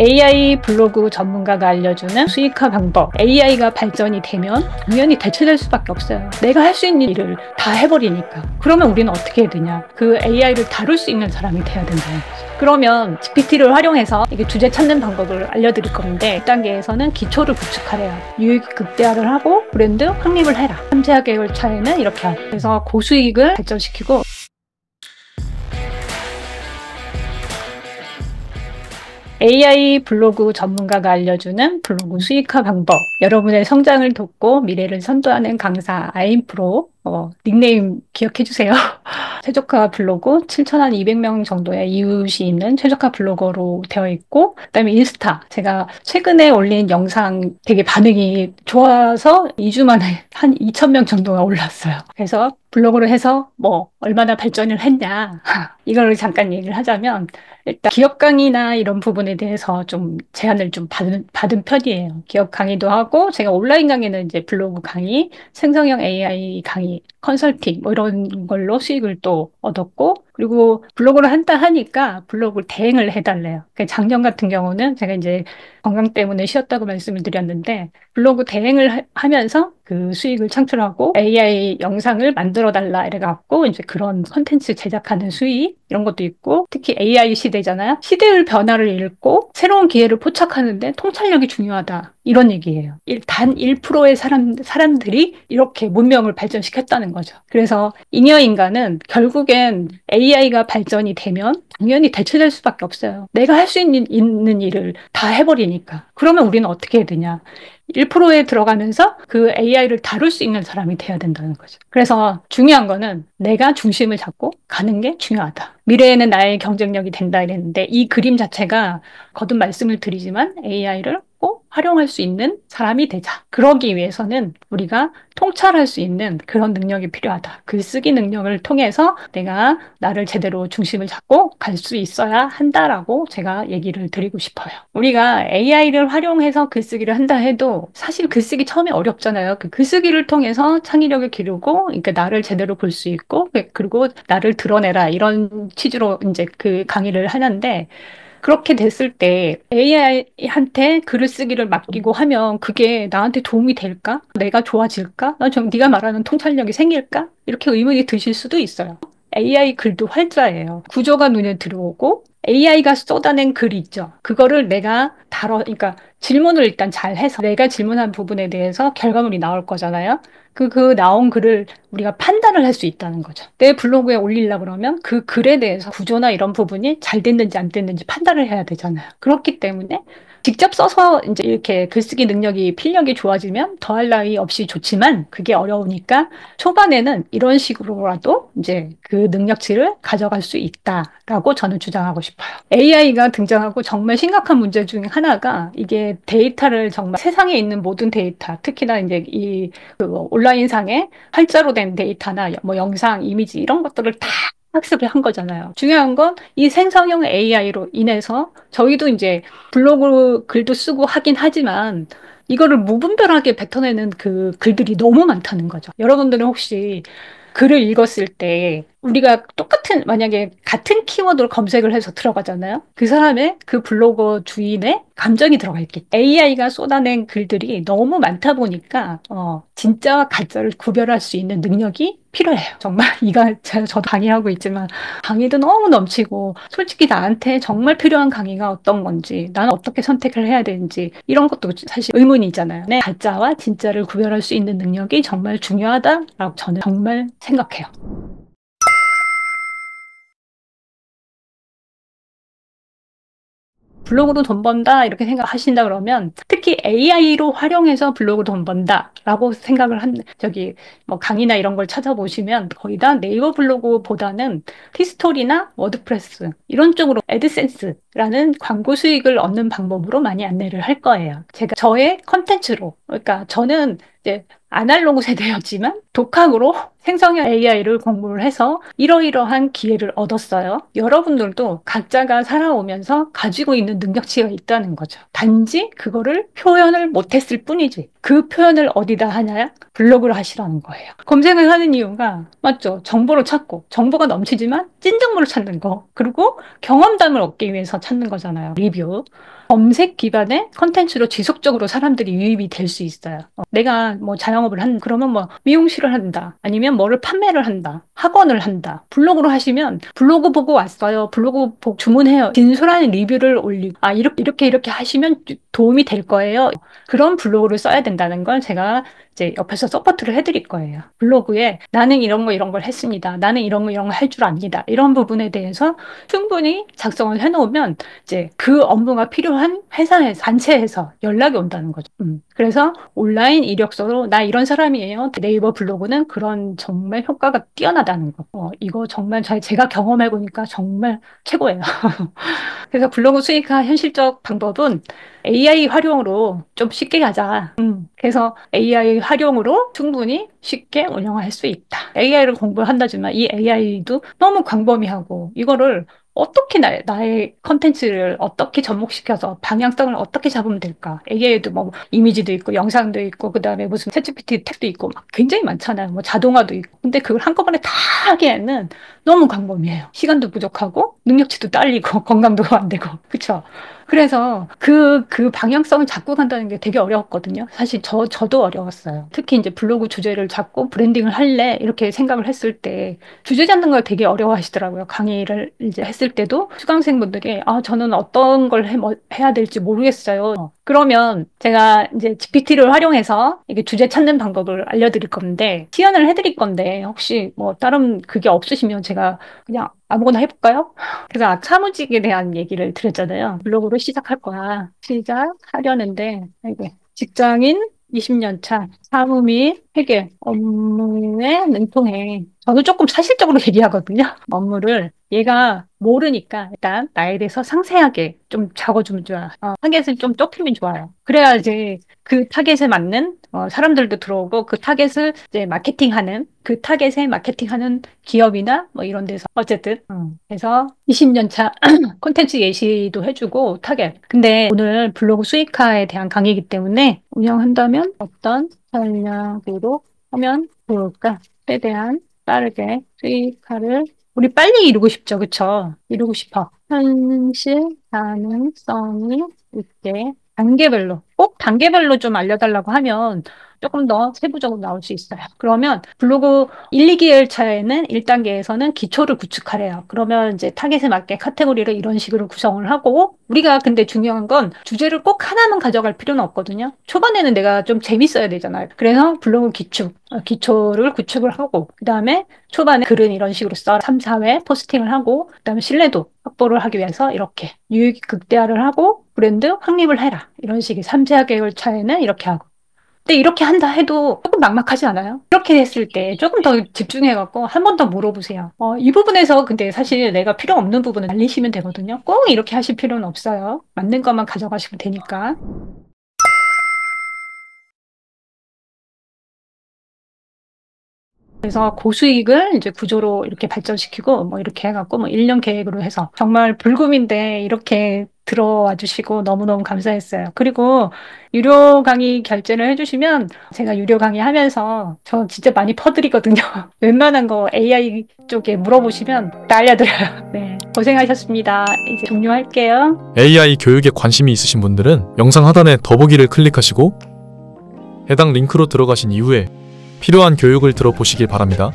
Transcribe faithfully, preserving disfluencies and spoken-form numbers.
에이아이 블로그 전문가가 알려주는 수익화 방법, 에이아이가 발전이 되면 당연히 대체될 수밖에 없어요. 내가 할 수 있는 일을 다 해버리니까. 그러면 우리는 어떻게 해야 되냐? 그 에이아이를 다룰 수 있는 사람이 돼야 된다는 거죠. 그러면 지피티를 활용해서 이게 주제 찾는 방법을 알려드릴 건데, 일 단계에서는 기초를 구축하래요. 유익 극대화를 하고 브랜드 확립을 해라. 삼, 사 개월 차에는 이렇게 하라. 그래서 고수익을 발전시키고 에이아이 블로그 전문가가 알려주는 블로그 수익화 방법, 여러분의 성장을 돕고 미래를 선도하는 강사 아임프로, 어, 닉네임 기억해주세요. 최적화 블로그 칠천이백 명 정도의 이웃이 있는 최적화 블로거로 되어 있고, 그 다음에 인스타, 제가 최근에 올린 영상 되게 반응이 좋아서 이 주 만에 한 이천 명 정도가 올랐어요. 그래서 블로그를 해서 뭐 얼마나 발전을 했냐, 이걸 잠깐 얘기를 하자면, 일단 기업 강의나 이런 부분에 대해서 좀 제안을 좀 받은, 받은 편이에요. 기업 강의도 하고, 제가 온라인 강의는 이제 블로그 강의, 생성형 에이아이 강의, 컨설팅 뭐 이런 걸로 수익을 또 얻었고, 그리고 블로그를 한다 하니까 블로그 대행을 해달래요. 작년 같은 경우는 제가 이제 건강 때문에 쉬었다고 말씀을 드렸는데, 블로그 대행을 하면서 그 수익을 창출하고 에이아이 영상을 만들어달라 이래갖고 이제 그런 컨텐츠 제작하는 수익 이런 것도 있고, 특히 에이아이 시대잖아요. 시대의 변화를 읽고 새로운 기회를 포착하는데 통찰력이 중요하다, 이런 얘기예요. 단 일 퍼센트의 사람, 사람들이 이렇게 문명을 발전시켰다는 거죠. 그래서 잉여인간은 결국엔 에이아이가 발전이 되면 당연히 대체될 수밖에 없어요. 내가 할 수 있는, 있는 일을 다 해버리니까. 그러면 우리는 어떻게 해야 되냐? 일 퍼센트에 들어가면서 그 에이아이를 다룰 수 있는 사람이 돼야 된다는 거죠. 그래서 중요한 거는 내가 중심을 잡고 가는 게 중요하다. 미래에는 나의 경쟁력이 된다 이랬는데, 이 그림 자체가 거듭 말씀을 드리지만 에이아이를 꼭 활용할 수 있는 사람이 되자. 그러기 위해서는 우리가 통찰할 수 있는 그런 능력이 필요하다. 글쓰기 능력을 통해서 내가 나를 제대로 중심을 잡고 갈 수 있어야 한다라고 제가 얘기를 드리고 싶어요. 우리가 에이아이를 활용해서 글쓰기를 한다 해도 사실 글쓰기 처음에 어렵잖아요. 그 글쓰기를 통해서 창의력을 기르고, 그러니까 나를 제대로 볼 수 있고, 그리고 나를 드러내라 이런 취지로 이제 그 강의를 하는데, 그렇게 됐을 때 에이아이한테 글을 쓰기를 맡기고 하면 그게 나한테 도움이 될까? 내가 좋아질까? 네가 말하는 통찰력이 생길까? 이렇게 의문이 드실 수도 있어요. 에이아이 글도 활자예요. 구조가 눈에 들어오고 에이아이가 쏟아낸 글이 있죠. 그거를 내가 다뤄, 그러니까 질문을 일단 잘 해서 내가 질문한 부분에 대해서 결과물이 나올 거잖아요. 그, 그 나온 글을 우리가 판단을 할 수 있다는 거죠. 내 블로그에 올리려고 그러면 그 글에 대해서 구조나 이런 부분이 잘 됐는지 안 됐는지 판단을 해야 되잖아요. 그렇기 때문에 직접 써서 이제 이렇게 글쓰기 능력이, 필력이 좋아지면 더할 나위 없이 좋지만 그게 어려우니까 초반에는 이런 식으로라도 이제 그 능력치를 가져갈 수 있다라고 저는 주장하고 싶어요. 에이아이가 등장하고 정말 심각한 문제 중에 하나가, 이게 데이터를 정말 세상에 있는 모든 데이터, 특히나 이제 이 그 온라인상에 활자로 된 데이터나 뭐 영상, 이미지 이런 것들을 다 학습을 한 거잖아요. 중요한 건 이 생성형 에이아이로 인해서 저희도 이제 블로그 글도 쓰고 하긴 하지만 이거를 무분별하게 뱉어내는 그 글들이 너무 많다는 거죠. 여러분들은 혹시 글을 읽었을 때 우리가 똑같은, 만약에 같은 키워드로 검색을 해서 들어가잖아요. 그 사람의, 그 블로거 주인의 감정이 들어가 있겠죠. 에이아이가 쏟아낸 글들이 너무 많다 보니까 어, 진짜와 가짜를 구별할 수 있는 능력이 필요해요. 정말 이거 제가 저도 강의하고 있지만 강의도 너무 넘치고, 솔직히 나한테 정말 필요한 강의가 어떤 건지, 나는 어떻게 선택을 해야 되는지 이런 것도 사실 의문이잖아요. 네, 가짜와 진짜를 구별할 수 있는 능력이 정말 중요하다라고 저는 정말 생각해요. 블로그로 돈 번다 이렇게 생각하신다 그러면, 특히 에이아이로 활용해서 블로그 돈 번다라고 생각을 한, 저기 뭐 강의나 이런 걸 찾아보시면 거의 다 네이버 블로그보다는 티스토리나 워드프레스 이런 쪽으로 애드센스라는 광고 수익을 얻는 방법으로 많이 안내를 할 거예요. 제가 저의 컨텐츠로, 그러니까 저는 이제 아날로그 세대였지만 독학으로 생성형 에이아이를 공부를 해서 이러이러한 기회를 얻었어요. 여러분들도 각자가 살아오면서 가지고 있는 능력치가 있다는 거죠. 단지 그거를 표현을 못했을 뿐이지, 그 표현을 어디다 하냐? 블로그를 하시라는 거예요. 검색을 하는 이유가, 맞죠? 정보를 찾고, 정보가 넘치지만 찐 정보를 찾는 거, 그리고 경험담을 얻기 위해서 찾는 거잖아요. 리뷰. 검색 기반의 컨텐츠로 지속적으로 사람들이 유입이 될 수 있어요. 어, 내가 뭐 자영업을 한다. 그러면 뭐 미용실을 한다. 아니면 뭐를 판매를 한다. 학원을 한다. 블로그로 하시면 블로그 보고 왔어요. 블로그 보고 주문해요. 진솔한 리뷰를 올리고 아 이렇게 이렇게 이렇게 하시면 도움이 될 거예요. 그런 블로그를 써야 된다는 걸 제가 이제 옆에서 서포트를 해드릴 거예요. 블로그에 나는 이런 거 이런 걸 했습니다. 나는 이런 거 이런 걸 할 줄 압니다. 이런 부분에 대해서 충분히 작성을 해놓으면 이제 그 업무가 필요한 회사에서, 단체에서 연락이 온다는 거죠. 음. 그래서 온라인 이력서로 나 이런 사람이에요. 네이버 블로그는 그런 정말 효과가 뛰어나다는 거. 어, 이거 정말 잘 제가 경험해 보니까 정말 최고예요. 그래서 블로그 수익화 현실적 방법은 에이아이 활용으로 좀 쉽게 하자. 음. 그래서 에이아이 활용으로 충분히 쉽게 운영할 수 있다. 에이아이를 공부한다지만 이 에이아이도 너무 광범위하고 이거를 어떻게 나, 나의 컨텐츠를 어떻게 접목시켜서 방향성을 어떻게 잡으면 될까? 에이아이도 뭐 이미지도 있고 영상도 있고 그다음에 무슨 챗지피티 텍도 있고 막 굉장히 많잖아요. 뭐 자동화도 있고. 근데 그걸 한꺼번에 다 하기에는 너무 광범위해요. 시간도 부족하고 능력치도 딸리고 건강도 안 되고. 그렇죠? 그래서 그, 그 방향성을 잡고 간다는 게 되게 어려웠거든요. 사실 저, 저도 어려웠어요. 특히 이제 블로그 주제를 잡고 브랜딩을 할래 이렇게 생각을 했을 때 주제 잡는 걸 되게 어려워하시더라고요. 강의를 이제 했을 때도 수강생분들이 아 저는 어떤 걸 해, 뭐, 해야 될지 모르겠어요. 어. 그러면 제가 이제 지피티를 활용해서 이게 주제 찾는 방법을 알려드릴 건데 시연을 해드릴 건데 혹시 뭐 다른 그게 없으시면 제가 그냥 아무거나 해볼까요? 그래서 사무직에 대한 얘기를 드렸잖아요. 블로그로 시작할 거야. 시작하려는데 이게 직장인 이십 년 차 사무 및 회계 업무에 능통해. 저도 조금 사실적으로 얘기하거든요. 업무를 얘가 모르니까 일단 나에 대해서 상세하게 좀 적어주면 좋아요. 어, 타겟을 좀 좁히면 좋아요. 그래야 이제 그 타겟에 맞는 어, 사람들도 들어오고 그 타겟을 이제 마케팅하는 그 타겟에 마케팅하는 기업이나 뭐 이런 데서 어쨌든 음. 그래서 이십 년 차 콘텐츠 예시도 해주고 타겟. 근데 오늘 블로그 수익화에 대한 강의이기 때문에 운영한다면 어떤 전략으로 하면 좋을까? 최대한 빠르게 수익화를 우리 빨리 이루고 싶죠, 그쵸? 이루고 싶어. 현실 가능성이 있게 단계별로, 꼭 단계별로 좀 알려달라고 하면 조금 더 세부적으로 나올 수 있어요. 그러면 블로그 일, 이 개월 차에는 일 단계에서는 기초를 구축하래요. 그러면 이제 타겟에 맞게 카테고리를 이런 식으로 구성을 하고 우리가 근데 중요한 건 주제를 꼭 하나만 가져갈 필요는 없거든요. 초반에는 내가 좀 재밌어야 되잖아요. 그래서 블로그 기축, 기초를 구축을 하고 그 다음에 초반에 글은 이런 식으로 써라. 삼, 사 회 포스팅을 하고 그 다음에 신뢰도 확보를 하기 위해서 이렇게 유익 극대화를 하고 브랜드 확립을 해라. 이런 식의 삼, 사 개월 차에는 이렇게 하고 근데 이렇게 한다 해도 조금 막막하지 않아요? 이렇게 했을 때 조금 더 집중해갖고 한 번 더 물어보세요. 어, 이 부분에서 근데 사실 내가 필요 없는 부분을 날리시면 되거든요. 꼭 이렇게 하실 필요는 없어요. 맞는 것만 가져가시면 되니까. 그래서 고수익을 이제 구조로 이렇게 발전시키고 뭐 이렇게 해갖고 뭐 일 년 계획으로 해서 정말 불금인데 이렇게 들어와 주시고 너무너무 감사했어요. 그리고 유료 강의 결제를 해주시면 제가 유료 강의 하면서 저 진짜 많이 퍼드리거든요. 웬만한 거 에이아이 쪽에 물어보시면 다 알려드려요. 네, 고생하셨습니다. 이제 종료할게요. 에이아이 교육에 관심이 있으신 분들은 영상 하단에 더보기를 클릭하시고 해당 링크로 들어가신 이후에 필요한 교육을 들어보시길 바랍니다.